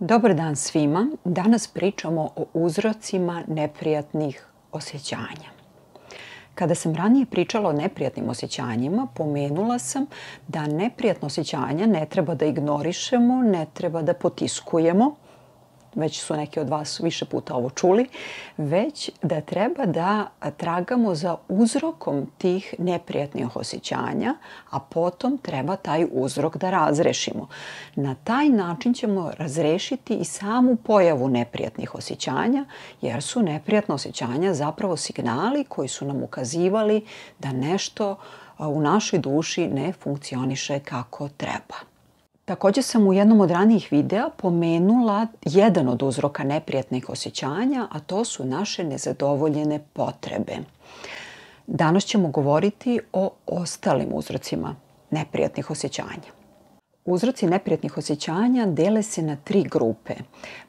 Dobar dan svima. Danas pričamo o uzrocima neprijatnih osjećanja. Kada sam ranije pričala o neprijatnim osjećanjima, pomenula sam da neprijatna osjećanja ne treba da ignorišemo, ne treba da potiskujemo, već su neki od vas više puta ovo čuli, već da treba da tragamo za uzrokom tih neprijatnih osjećanja, a potom treba taj uzrok da razrešimo. Na taj način ćemo razrešiti i samu pojavu neprijatnih osjećanja, jer su neprijatna osjećanja zapravo signali koji su nam ukazivali da nešto u našoj duši ne funkcioniše kako treba. Također sam u jednom od ranijih videa pomenula jedan od uzroka neprijatnih osjećanja, a to su naše nezadovoljene potrebe. Danas ćemo govoriti o ostalim uzrocima neprijatnih osjećanja. Uzroci neprijatnih osjećanja dele se na tri grupe.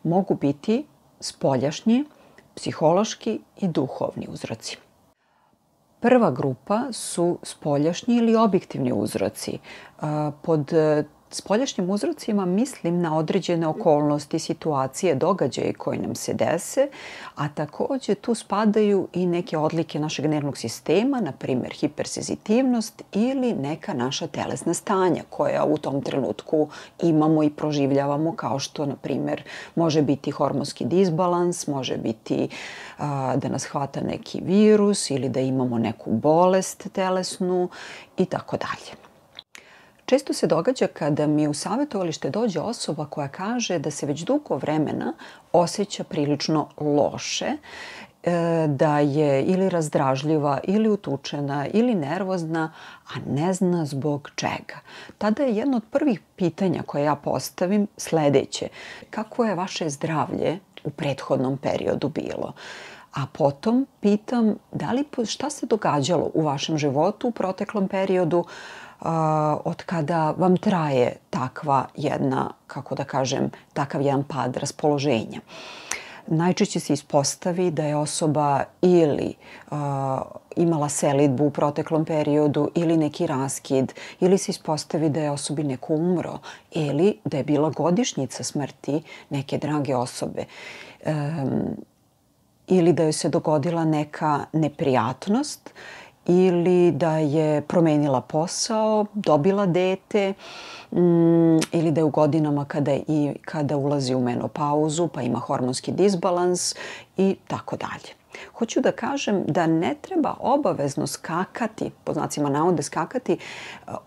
Mogu biti spoljašnji, psihološki i duhovni uzroci. Prva grupa su spoljašnji ili objektivni uzroci. Pod spoljašnjim uzrocima mislim na određene okolnosti, situacije, događaje koje nam se dese, a također tu spadaju i neke odlike našeg nervnog sistema, na primjer hipersenzitivnost ili neka naša telesna stanja koja u tom trenutku imamo i proživljavamo, kao što na primjer može biti hormonski disbalans, može biti da nas hvata neki virus ili da imamo neku bolest telesnu i tako dalje. Često se događa kada mi u savjetovalište dođe osoba koja kaže da se već dugo vremena osjeća prilično loše, da je ili razdražljiva, ili utučena, ili nervozna, a ne zna zbog čega. Tada je jedno od prvih pitanja koje ja postavim sljedeće. Kako je vaše zdravlje u prethodnom periodu bilo? A potom pitam šta se događalo u vašem životu u proteklom periodu od kada vam traje takva jedna, kako da kažem, takav jedan pad raspoloženja. Najčešće se ispostavi da je osoba ili imala selidbu u proteklom periodu ili neki raskid, ili se ispostavi da je osobi neko umro ili da je bila godišnjica smrti neke drage osobe. Ili da joj se dogodila neka neprijatnost, ili da je promenila posao, dobila dete, ili da je u godinama kada ulazi u menopauzu pa ima hormonski disbalans i tako dalje. Hoću da kažem da ne treba obavezno skakati, po znacima navode skakati,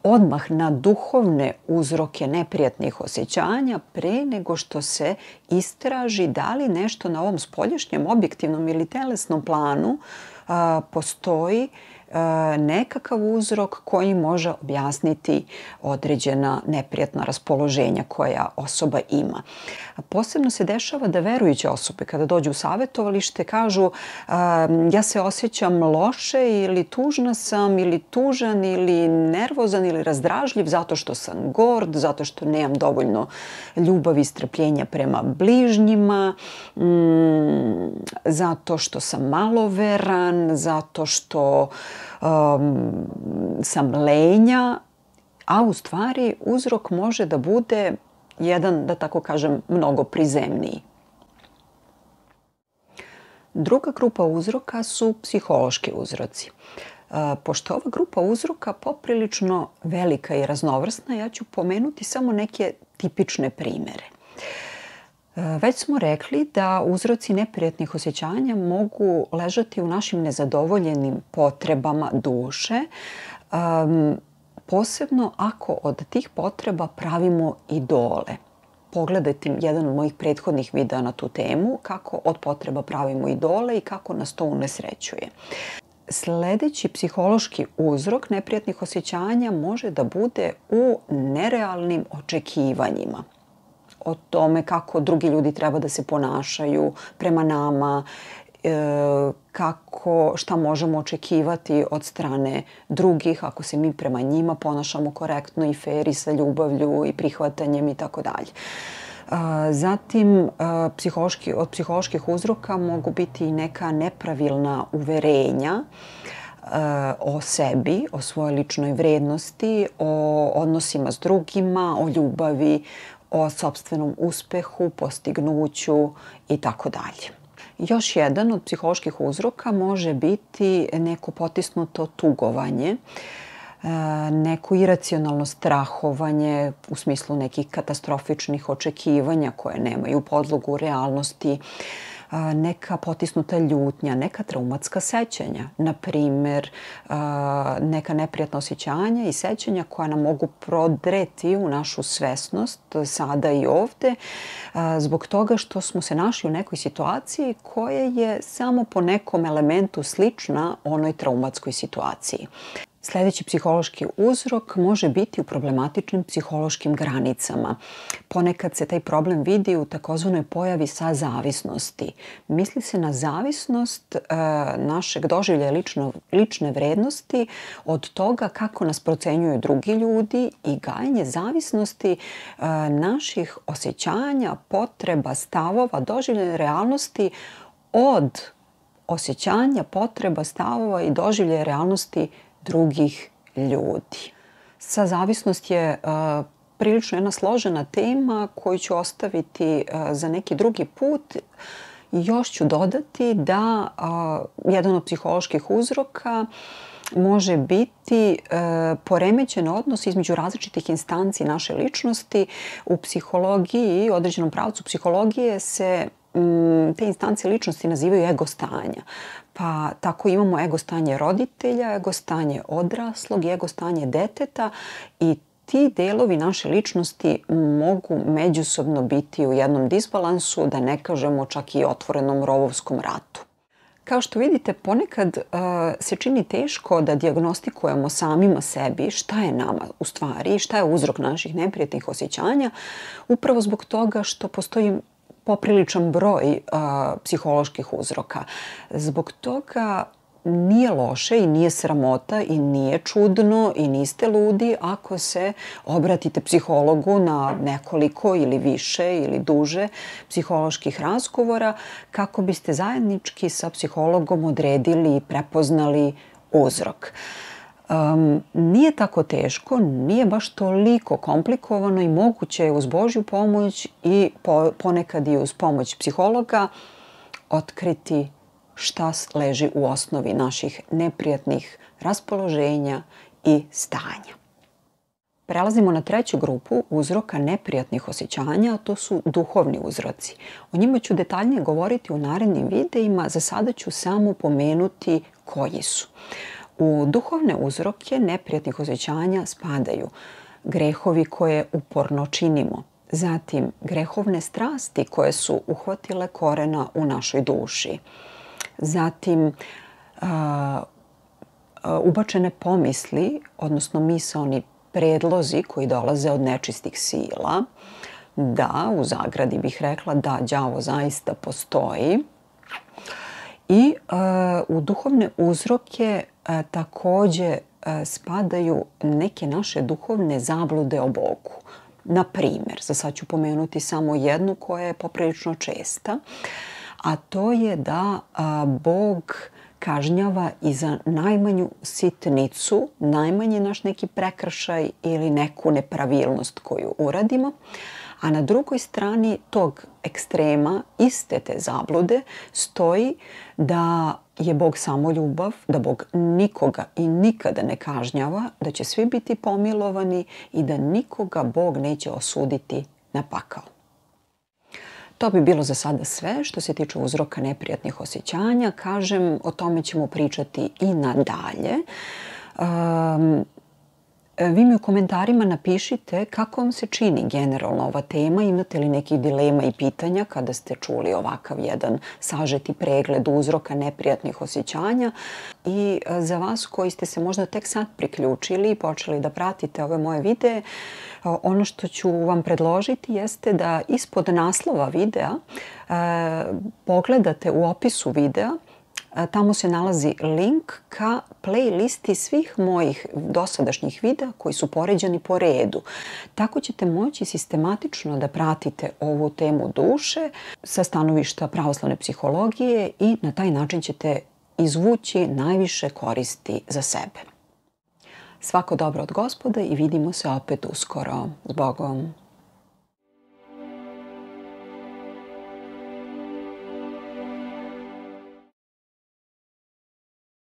odmah na duhovne uzroke neprijatnih osjećanja pre nego što se istraži da li nešto na ovom spoljašnjem, objektivnom ili telesnom planu postoji nekakav uzrok koji može objasniti određena neprijatna raspoloženja koja osoba ima. Posebno se dešava da verujuće osobe kada dođu u savjetovalište kažu ja se osjećam loše ili tužna sam ili tužan ili nervozan ili razdražljiv zato što sam gord, zato što nemam dovoljno ljubavi i strpljenja prema bližnjima, zato što sam maloveran, zato što sam lenja, a u stvari uzrok može da bude jedan, da tako kažem, mnogo prizemniji. Druga grupa uzroka su psihološki uzroci. Pošto ova grupa uzroka poprilično velika i raznovrsna, ja ću pomenuti samo neke tipične primjere. Već smo rekli da uzroci neprijatnih osjećanja mogu ležati u našim nezadovoljenim potrebama duše, posebno ako od tih potreba pravimo idole. Pogledajte jedan od mojih prethodnih videa na tu temu, kako od potreba pravimo idole i kako nas to unesrećuje. Sljedeći psihološki uzrok neprijatnih osjećanja može da bude u nerealnim očekivanjima. O tome kako drugi ljudi treba da se ponašaju prema nama, šta možemo očekivati od strane drugih ako se mi prema njima ponašamo korektno i fer i sa ljubavlju i prihvatanjem i tako dalje. Zatim, od psiholoških uzroka mogu biti i neka nepravilna uverenja o sebi, o svojoj ličnoj vrednosti, o odnosima s drugima, o ljubavi, o sopstvenom uspehu, postignuću itd. Još jedan od psiholoških uzroka može biti neko potisnuto tugovanje, neko iracionalno strahovanje u smislu nekih katastrofičnih očekivanja koje nemaju podlogu u realnosti, neka potisnuta ljutnja, neka traumatska sećanja, na primjer neka neprijatna osjećanja i sećanja koja nam mogu prodreti u našu svesnost sada i ovde zbog toga što smo se našli u nekoj situaciji koja je samo po nekom elementu slična onoj traumatskoj situaciji. Sljedeći psihološki uzrok može biti u problematičnim psihološkim granicama. Ponekad se taj problem vidi u takozvanoj pojavi sazavisnosti. Misli se na zavisnost našeg doživljaja lične vrednosti od toga kako nas procenjuju drugi ljudi i gajenje zavisnosti naših osjećanja, potreba, stavova, doživljaja realnosti od osjećanja, potreba, stavova i doživljaja realnosti drugih ljudi. Sazavisnost je prilično jedna složena tema koju ću ostaviti za neki drugi put. Još ću dodati da jedan od psiholoških uzroka može biti poremećen odnos između različitih instanci naše ličnosti. U psihologiji, određenom pravcu psihologije, se te instance ličnosti nazivaju ego stanja. Pa tako imamo ego stanje roditelja, ego stanje odraslog, ego stanje deteta i ti delovi naše ličnosti mogu međusobno biti u jednom disbalansu, da ne kažemo čak i otvorenom rovovskom ratu. Kao što vidite, ponekad se čini teško da dijagnostikujemo samima sebi šta je nama u stvari, šta je uzrok naših neprijatnih osjećanja, upravo zbog toga što postoji popriličan broj psiholoških uzroka. Zbog toga nije loše i nije sramota i nije čudno i niste ludi ako se obratite psihologu na nekoliko ili više ili duže psiholoških razgovora kako biste zajednički sa psihologom odredili i prepoznali uzrok. Nije tako teško, nije baš toliko komplikovano i moguće je uz Božju pomoć i ponekad i uz pomoć psihologa otkriti šta leži u osnovi naših neprijatnih raspoloženja i stanja. Prelazimo na treću grupu uzroka neprijatnih osjećanja, a to su duhovni uzroci. O njima ću detaljnije govoriti u narednim videima, za sada ću samo pomenuti koji su. U duhovne uzroke neprijatnih osjećanja spadaju grehovi koje uporno činimo, zatim grehovne strasti koje su uhvatile korena u našoj duši, zatim ubačene pomisli, odnosno misaoni predlozi koji dolaze od nečistih sila, da, u zagradi bih rekla da đavo zaista postoji, i u duhovne uzroke također spadaju neke naše duhovne zablude o Bogu. Na primjer, za sad ću pomenuti samo jednu koja je poprilično česta, a to je da Bog kažnjava i za najmanju sitnicu, najmanji naš neki prekršaj ili neku nepravilnost koju uradimo, a na drugoj strani tog ekstrema, iste te zablude, stoji da je Bog samo ljubav, da Bog nikoga i nikada ne kažnjava, da će svi biti pomilovani i da nikoga Bog neće osuditi na pakao. To bi bilo za sada sve što se tiče uzroka neprijatnih osjećanja. Kažem, o tome ćemo pričati i nadalje. Vi mi u komentarima napišite kako vam se čini generalno ova tema, imate li nekih dilema i pitanja kada ste čuli ovakav jedan sažeti pregled uzroka neprijatnih osjećanja. I za vas koji ste se možda tek sad priključili i počeli da pratite ove moje videe, ono što ću vam predložiti jeste da ispod naslova videa pogledate u opisu videa. Tamo se nalazi link ka playlisti svih mojih dosadašnjih videa koji su poređani po redu. Tako ćete moći sistematično da pratite ovu temu duše sa stanovišta pravoslavne psihologije i na taj način ćete izvući najviše koristi za sebe. Svako dobro od Gospoda i vidimo se opet uskoro. S Bogom!